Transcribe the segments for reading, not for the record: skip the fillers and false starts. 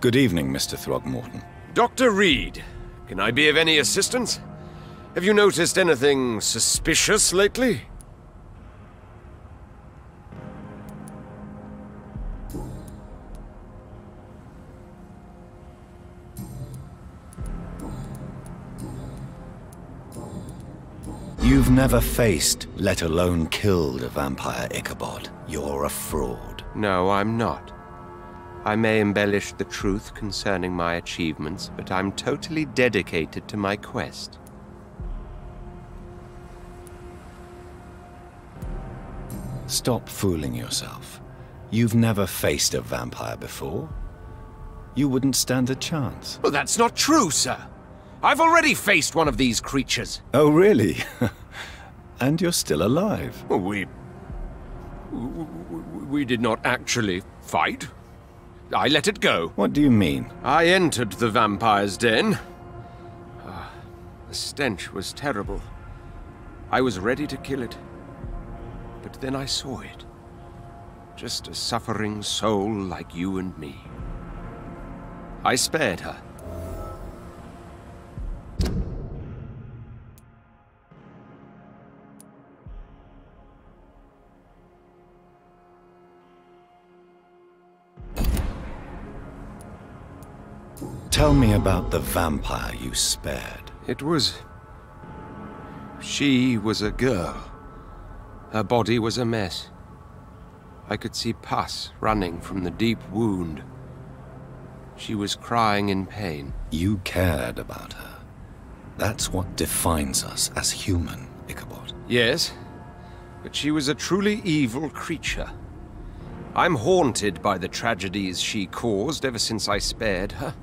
Good evening, Mr. Throgmorton. Dr. Reed, can I be of any assistance? Have you noticed anything suspicious lately? You've never faced, let alone killed, a vampire, Ichabod. You're a fraud. No, I'm not. I may embellish the truth concerning my achievements, but I'm totally dedicated to my quest. Stop fooling yourself. You've never faced a vampire before. You wouldn't stand a chance. Well, that's not true, sir. I've already faced one of these creatures. Oh, really? And you're still alive. Well, we did not actually fight. I let it go. What do you mean? I entered the vampire's den. The stench was terrible. I was ready to kill it. But then I saw it. Just a suffering soul like you and me. I spared her. Tell me about the vampire you spared. She was a girl. Her body was a mess. I could see pus running from the deep wound. She was crying in pain. You cared about her. That's what defines us as human, Ichabod. Yes, but she was a truly evil creature. I'm haunted by the tragedies she caused ever since I spared her.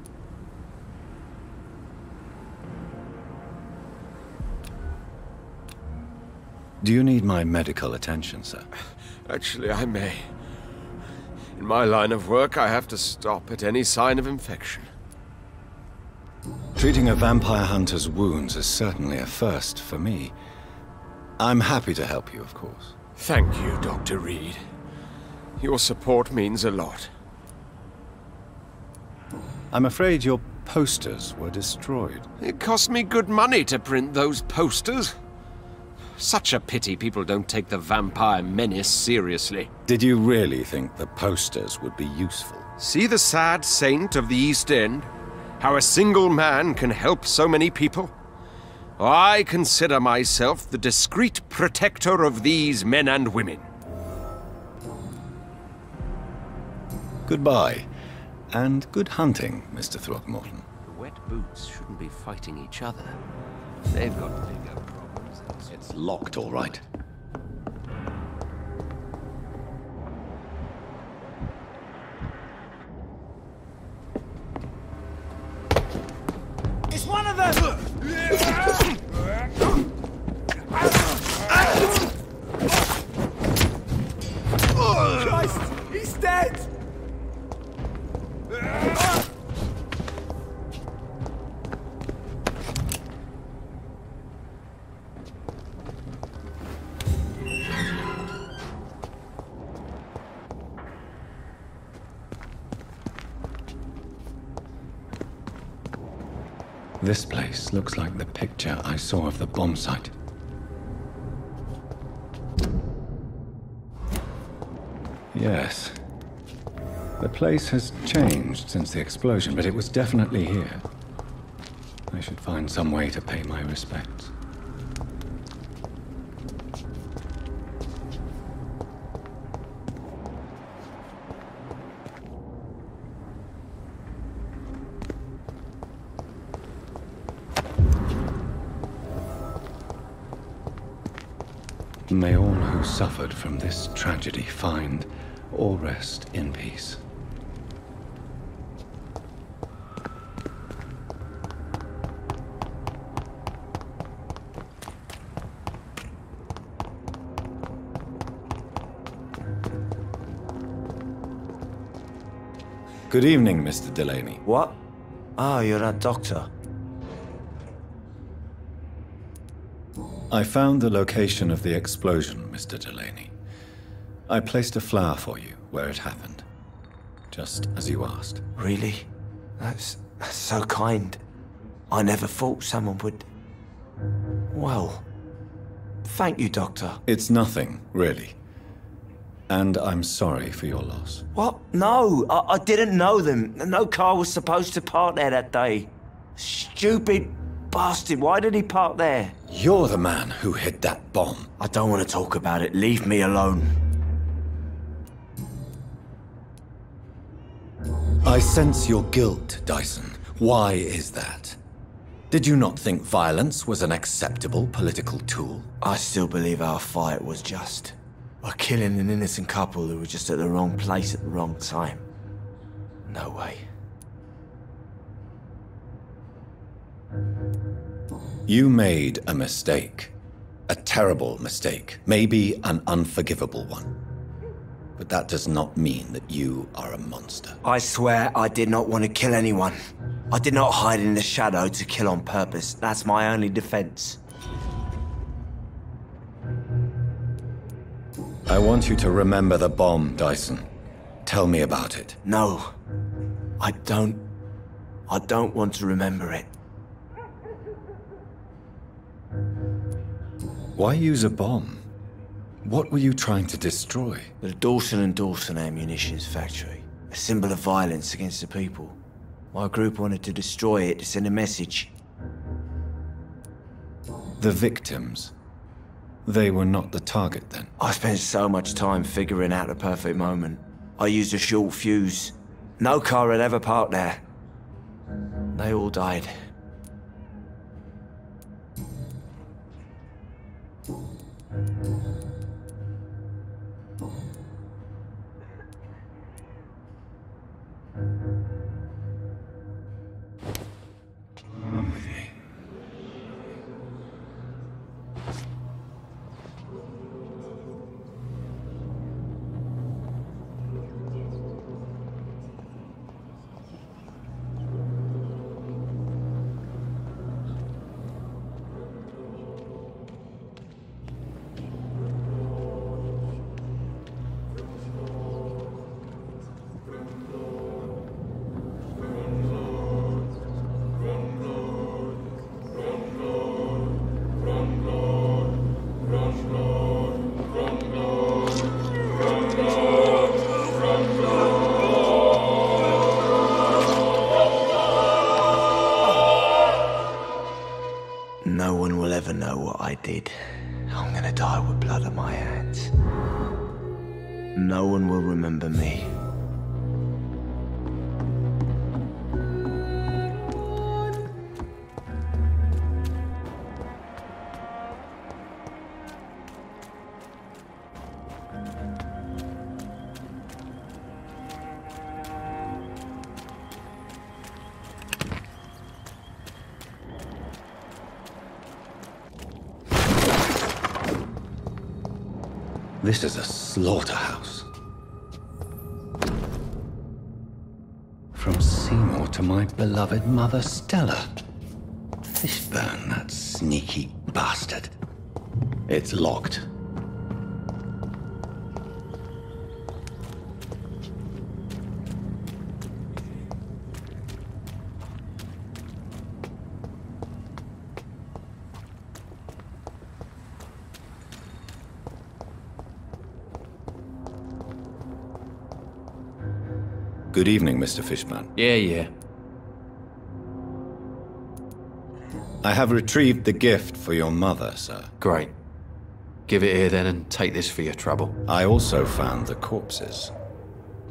Do you need my medical attention, sir? Actually, I may. In my line of work, I have to stop at any sign of infection. Treating a vampire hunter's wounds is certainly a first for me. I'm happy to help you, of course. Thank you, Dr. Reed. Your support means a lot. I'm afraid your posters were destroyed. It cost me good money to print those posters. Such a pity people don't take the vampire menace seriously. Did you really think the posters would be useful? See the sad saint of the East End? How a single man can help so many people? I consider myself the discreet protector of these men and women. Goodbye, and good hunting, Mr. Throgmorton. The Wet Boots shouldn't be fighting each other. They've got bigger problems. It's locked, all right. It's one of them! Christ, he's dead! This place looks like the picture I saw of the bomb site. Yes. The place has changed since the explosion, but it was definitely here. I should find some way to pay my respects. May all who suffered from this tragedy find or rest in peace. Good evening, Mr. Delaney. What? Ah, you're a doctor. I found the location of the explosion, Mr. Delaney. I placed a flower for you where it happened, just as you asked. Really? That's so kind. I never thought someone would... Well, thank you, Doctor. It's nothing, really. And I'm sorry for your loss. What? No, I didn't know them. No car was supposed to park there that day. Stupid bastard, why did he park there? You're the man who hid that bomb. I don't want to talk about it. Leave me alone. I sense your guilt, Dyson. Why is that? Did you not think violence was an acceptable political tool? I still believe our fight was just. By killing an innocent couple who were just at the wrong place at the wrong time. No way. You made a mistake. A terrible mistake. Maybe an unforgivable one. But that does not mean that you are a monster. I swear I did not want to kill anyone. I did not hide in the shadow to kill on purpose. That's my only defense. I want you to remember the bomb, Dyson. Tell me about it. No. I don't want to remember it. Why use a bomb? What were you trying to destroy? The Dawson and Dawson Ammunitions Factory. A symbol of violence against the people. My group wanted to destroy it to send a message. The victims. They were not the target, then. I spent so much time figuring out the perfect moment. I used a short fuse. No car had ever parked there. They all died. I'm gonna die with blood on my hands. No one will remember me. This is a slaughterhouse. From Seymour to my beloved mother, Stella. Fishburne, that sneaky bastard. It's locked. Good evening, Mr. Fishburne. Yeah. I have retrieved the gift for your mother, sir. Great. Give it here then and take this for your trouble. I also found the corpses.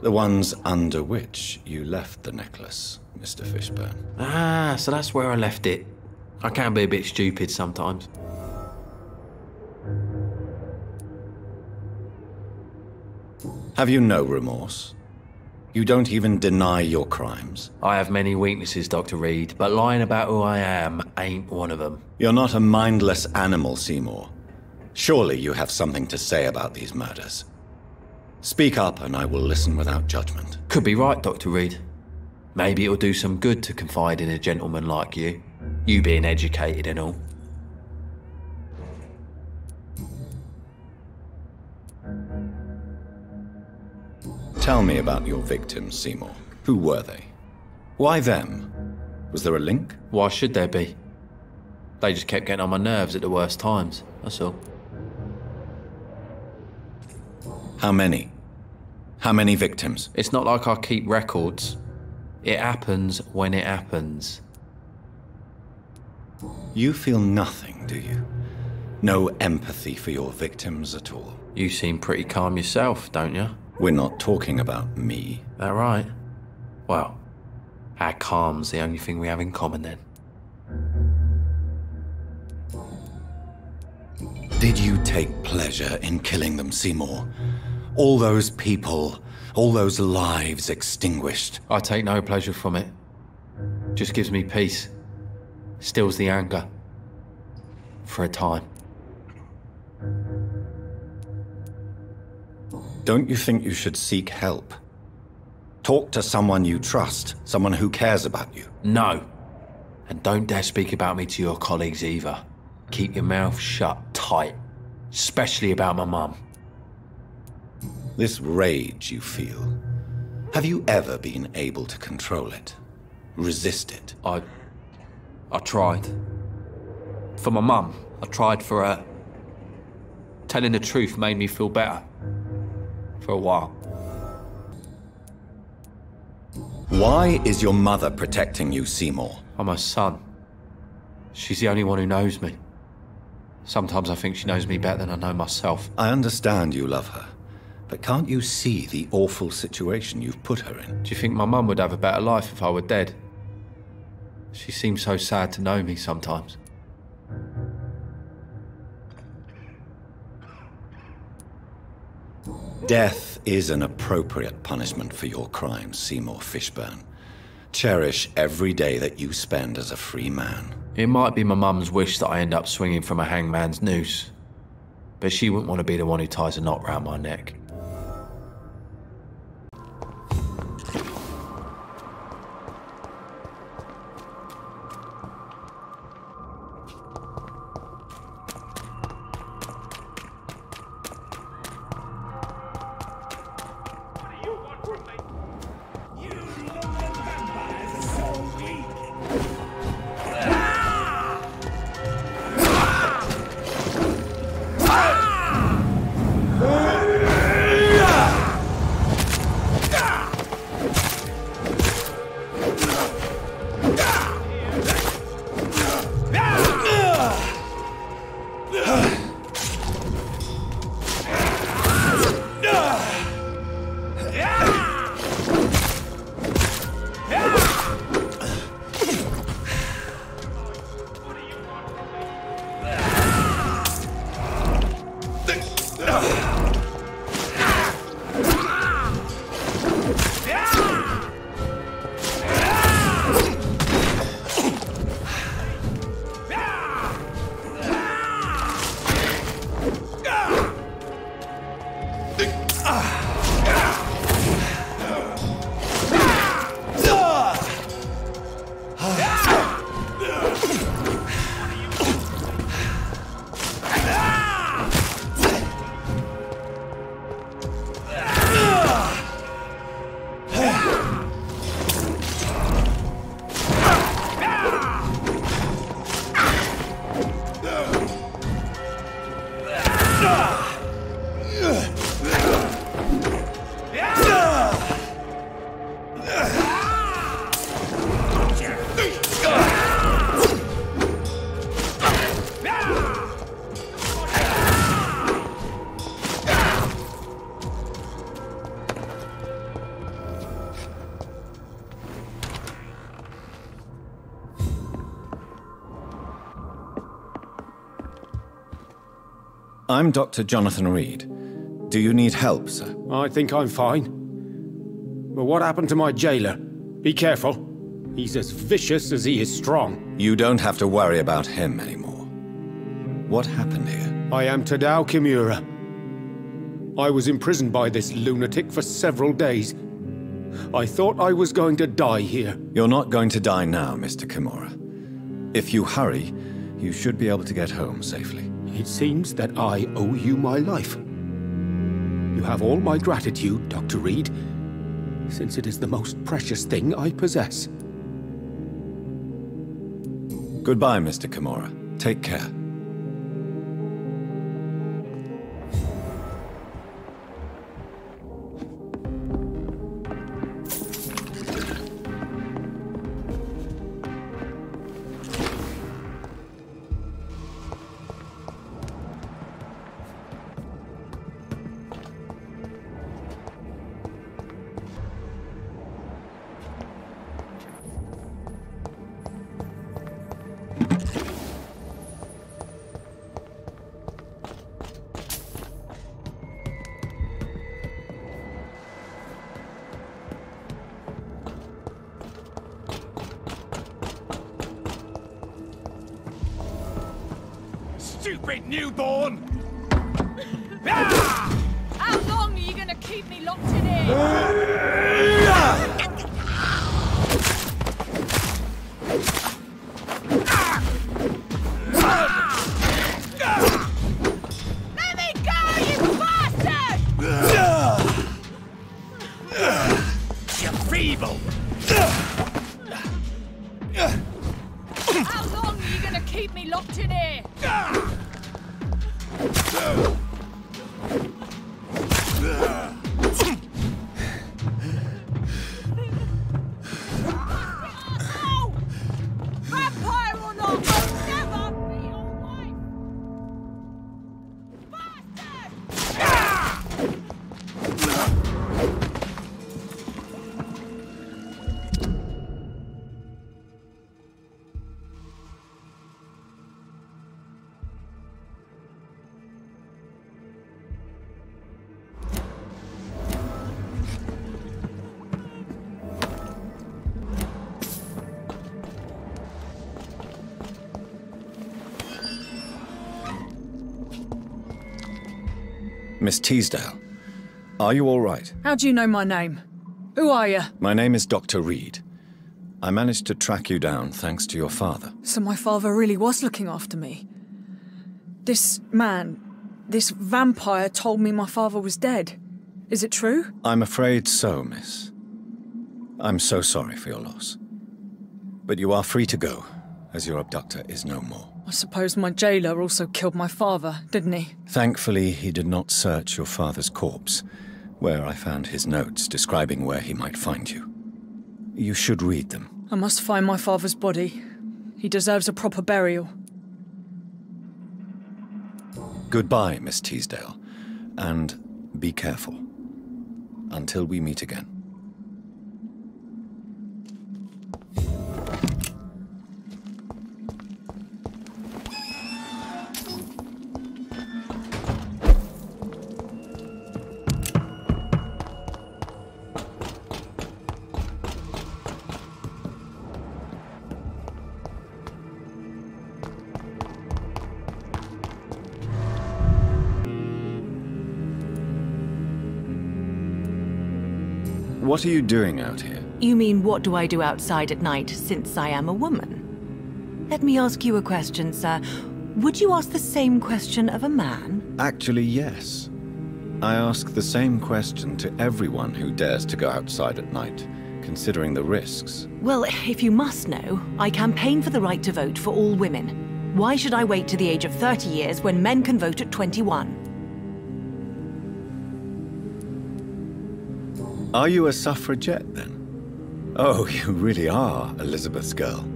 The ones under which you left the necklace, Mr. Fishburne. Ah, so that's where I left it. I can be a bit stupid sometimes. Have you no remorse? You don't even deny your crimes. I have many weaknesses, Dr. Reed, but lying about who I am ain't one of them. You're not a mindless animal, Seymour. Surely you have something to say about these murders. Speak up and I will listen without judgment. Could be right, Dr. Reed. Maybe it'll do some good to confide in a gentleman like you. You being educated and all. Tell me about your victims, Seymour. Who were they? Why them? Was there a link? Why should there be? They just kept getting on my nerves at the worst times, that's all. How many? How many victims? It's not like I keep records. It happens when it happens. You feel nothing, do you? No empathy for your victims at all. You seem pretty calm yourself, don't you? We're not talking about me. That right? Well, our calm's the only thing we have in common then. Did you take pleasure in killing them, Seymour? All those people, all those lives extinguished. I take no pleasure from it. Just gives me peace. Stills the anger. For a time. Don't you think you should seek help? Talk to someone you trust, someone who cares about you. No. And don't dare speak about me to your colleagues either. Keep your mouth shut tight, especially about my mum. This rage you feel, have you ever been able to control it? Resist it? I tried. For my mum, I tried for her. Telling the truth made me feel better. For a while. Why is your mother protecting you, Seymour? I'm her son. She's the only one who knows me. Sometimes I think she knows me better than I know myself. I understand you love her, but can't you see the awful situation you've put her in? Do you think my mum would have a better life if I were dead? She seems so sad to know me sometimes. Death is an appropriate punishment for your crimes, Seymour Fishburne. Cherish every day that you spend as a free man. It might be my mum's wish that I end up swinging from a hangman's noose, but she wouldn't want to be the one who ties a knot round my neck. I'm Dr. Jonathan Reed. Do you need help, sir? I think I'm fine. But what happened to my jailer? Be careful. He's as vicious as he is strong. You don't have to worry about him anymore. What happened here? I am Tadao Kimura. I was imprisoned by this lunatic for several days. I thought I was going to die here. You're not going to die now, Mr. Kimura. If you hurry, you should be able to get home safely. It seems that I owe you my life. You have all my gratitude, Dr. Reed, since it is the most precious thing I possess. Goodbye, Mr. Kimura. Take care. Stupid newborn! Ah! How long are you going to keep me locked in here? Let me go, you bastard! You're feeble! How long are you going to keep me locked in here? Miss Teasdale, are you all right? How do you know my name? Who are you? My name is Dr. Reed. I managed to track you down thanks to your father. So my father really was looking after me. This man, this vampire, told me my father was dead. Is it true? I'm afraid so, miss. I'm so sorry for your loss. But you are free to go, as your abductor is no more. I suppose my jailer also killed my father, didn't he? Thankfully, he did not search your father's corpse, where I found his notes describing where he might find you. You should read them. I must find my father's body. He deserves a proper burial. Goodbye, Miss Teasdale, and be careful. Until we meet again. What are you doing out here? You mean, what do I do outside at night, since I am a woman? Let me ask you a question, sir. Would you ask the same question of a man? Actually, yes. I ask the same question to everyone who dares to go outside at night, considering the risks. Well, if you must know, I campaign for the right to vote for all women. Why should I wait to the age of 30 years when men can vote at 21? Are you a suffragette, then? Oh, you really are Elizabeth's girl.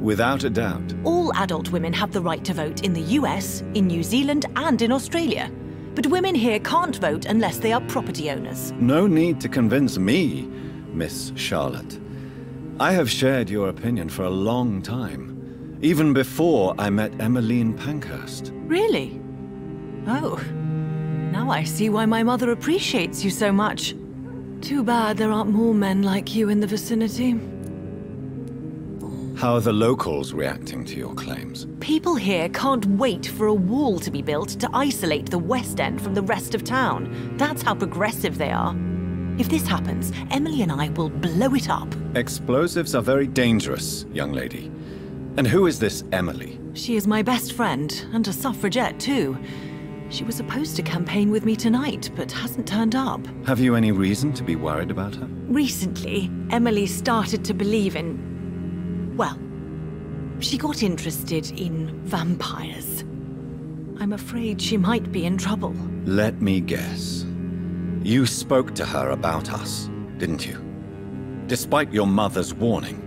Without a doubt. All adult women have the right to vote in the US, in New Zealand, and in Australia. But women here can't vote unless they are property owners. No need to convince me, Miss Charlotte. I have shared your opinion for a long time, even before I met Emmeline Pankhurst. Really? Oh, now I see why my mother appreciates you so much. Too bad there aren't more men like you in the vicinity. How are the locals reacting to your claims? People here can't wait for a wall to be built to isolate the West End from the rest of town. That's how progressive they are. If this happens, Emily and I will blow it up. Explosives are very dangerous, young lady. And who is this Emily? She is my best friend, and a suffragette too. She was supposed to campaign with me tonight, but hasn't turned up. Have you any reason to be worried about her? Recently, Emily started to believe in... well, She got interested in vampires. I'm afraid she might be in trouble. Let me guess. You spoke to her about us, didn't you? Despite your mother's warning.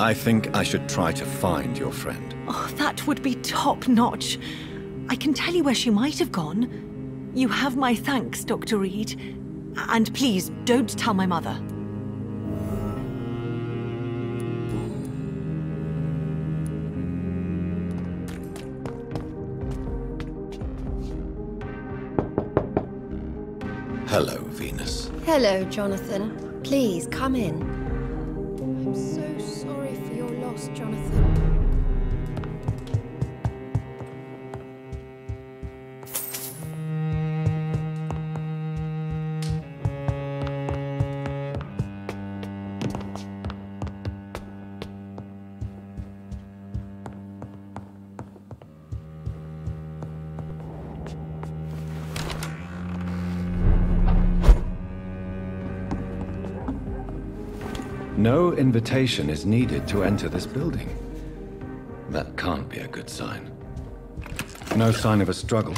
I think I should try to find your friend. Oh, that would be top-notch. I can tell you where she might have gone. You have my thanks, Dr. Reed. And please, don't tell my mother. Hello, Venus. Hello, Jonathan. Please, come in. No invitation is needed to enter this building. That can't be a good sign. No sign of a struggle.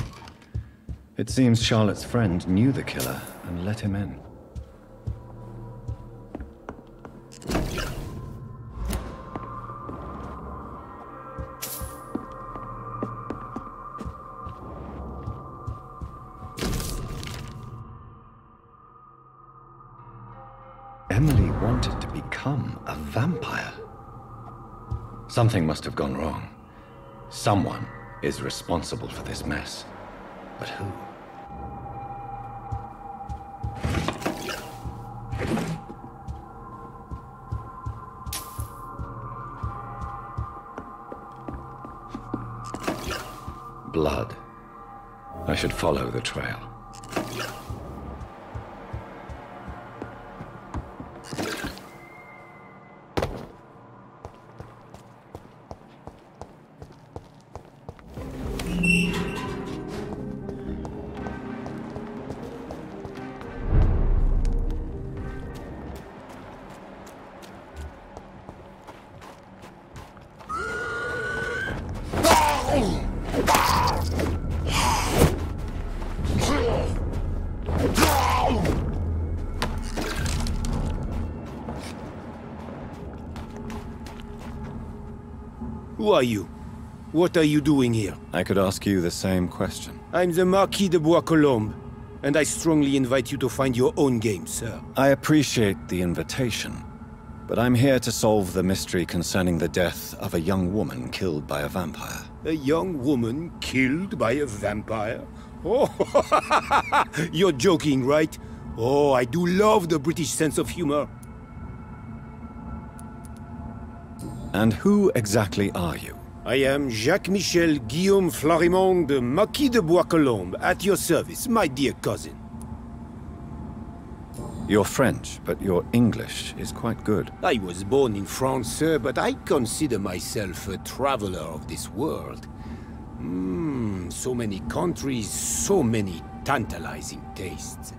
It seems Charlotte's friend knew the killer and let him in. Something must have gone wrong. Someone is responsible for this mess. But who? Blood. I should follow the trail. Who are you? What are you doing here? I could ask you the same question. I'm the Marquis de Bois-Colombe, and I strongly invite you to find your own game, sir. I appreciate the invitation, but I'm here to solve the mystery concerning the death of a young woman killed by a vampire. A young woman killed by a vampire? Oh, you're joking, right? Oh, I do love the British sense of humor. And who exactly are you? I am Jacques-Michel Guillaume Florimond, the Marquis de Bois-Colombe, at your service, my dear cousin. You're French, but your English is quite good. I was born in France, sir, but I consider myself a traveler of this world. So many countries, so many tantalizing tastes.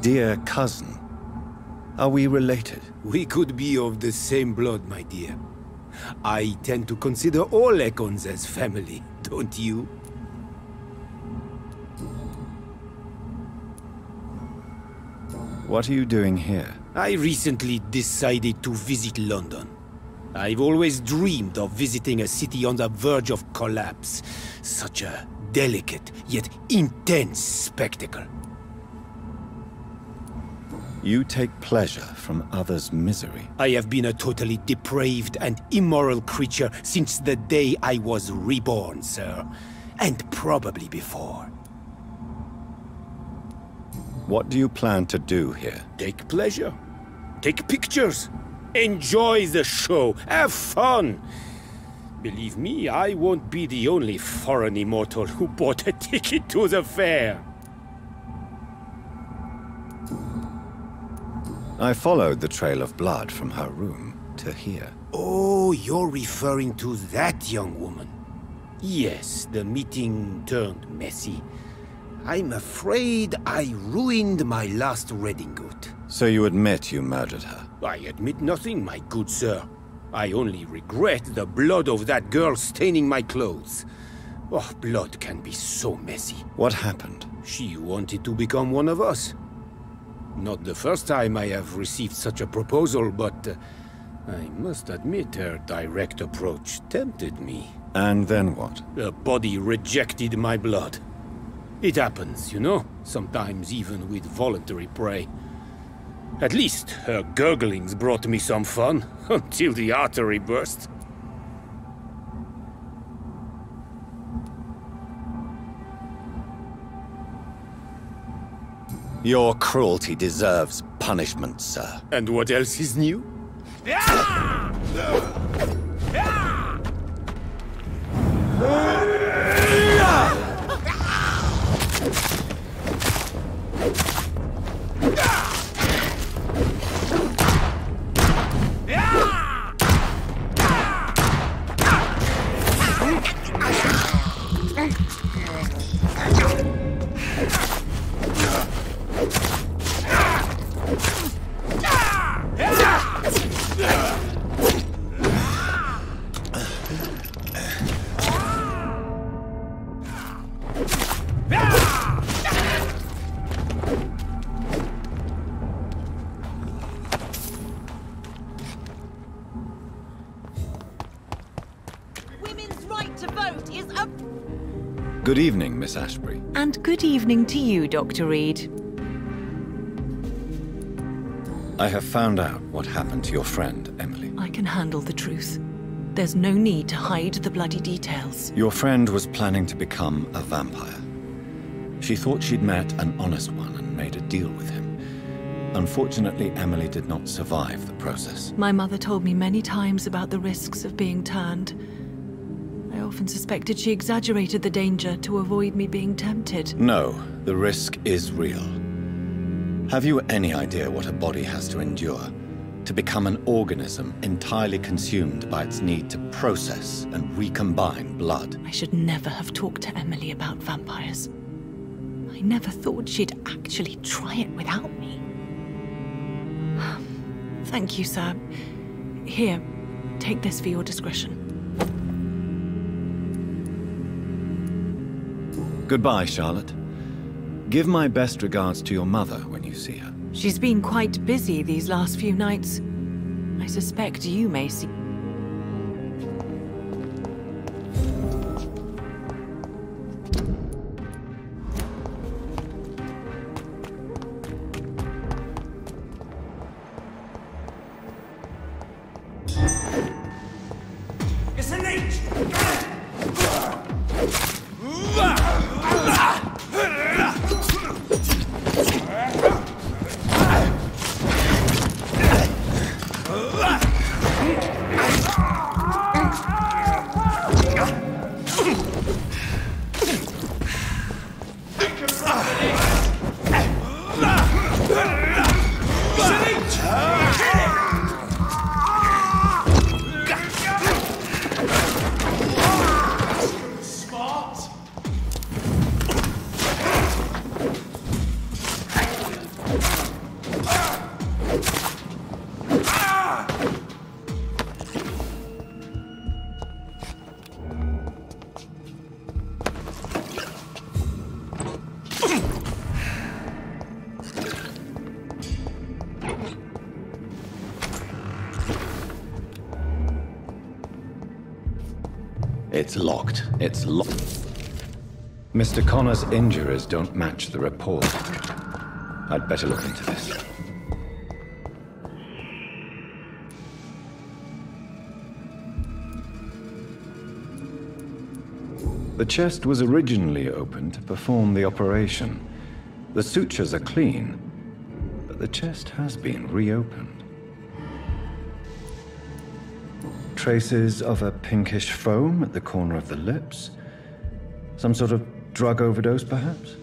Dear cousin, are we related? We could be of the same blood, my dear. I tend to consider all Ekons as family, don't you? What are you doing here? I recently decided to visit London. I've always dreamed of visiting a city on the verge of collapse. Such a delicate, yet intense spectacle. You take pleasure from others' misery. I have been a totally depraved and immoral creature since the day I was reborn, sir. And probably before. What do you plan to do here? Take pleasure. Take pictures. Enjoy the show. Have fun. Believe me, I won't be the only foreign immortal who bought a ticket to the fair. I followed the trail of blood from her room to here. Oh, you're referring to that young woman. Yes, the meeting turned messy. I'm afraid I ruined my last redingote. So you admit you murdered her? I admit nothing, my good sir. I only regret the blood of that girl staining my clothes. Oh, blood can be so messy. What happened? She wanted to become one of us. Not the first time I have received such a proposal, but I must admit her direct approach tempted me. And then what? Her body rejected my blood. It happens, you know, sometimes even with voluntary prey. At least her gurglings brought me some fun, until the artery burst. Your cruelty deserves punishment, sir. And what else is new? Good evening, Miss Ashbury. And good evening to you, Dr. Reed. I have found out what happened to your friend, Emily. I can handle the truth. There's no need to hide the bloody details. Your friend was planning to become a vampire. She thought she'd met an honest one and made a deal with him. Unfortunately, Emily did not survive the process. My mother told me many times about the risks of being turned. I often suspected she exaggerated the danger to avoid me being tempted. No, the risk is real. Have you any idea what a body has to endure to become an organism entirely consumed by its need to process and recombine blood? I should never have talked to Emily about vampires. I never thought she'd actually try it without me. Thank you, sir. Here, take this for your discretion. Goodbye, Charlotte. Give my best regards to your mother when you see her. She's been quite busy these last few nights. I suspect you may see... It's locked. It's locked. Mr. Connor's injuries don't match the report. I'd better look into this. The chest was originally open to perform the operation. The sutures are clean, but the chest has been reopened. Traces of a pinkish foam at the corner of the lips. Some sort of drug overdose, perhaps?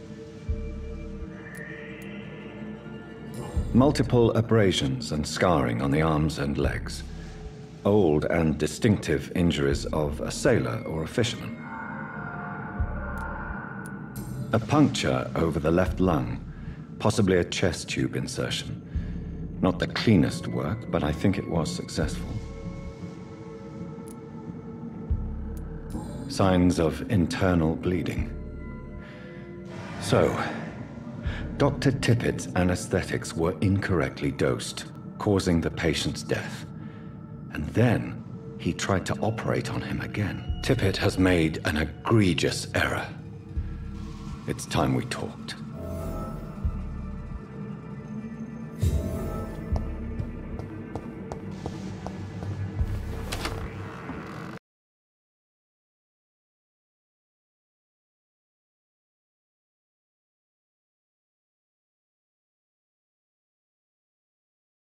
Multiple abrasions and scarring on the arms and legs. Old and distinctive injuries of a sailor or a fisherman. A puncture over the left lung, possibly a chest tube insertion. Not the cleanest work, but I think it was successful. signs of internal bleeding. So, Dr. Tippett's anesthetics were incorrectly dosed, causing the patient's death. And then he tried to operate on him again. Tippett has made an egregious error. It's time we talked.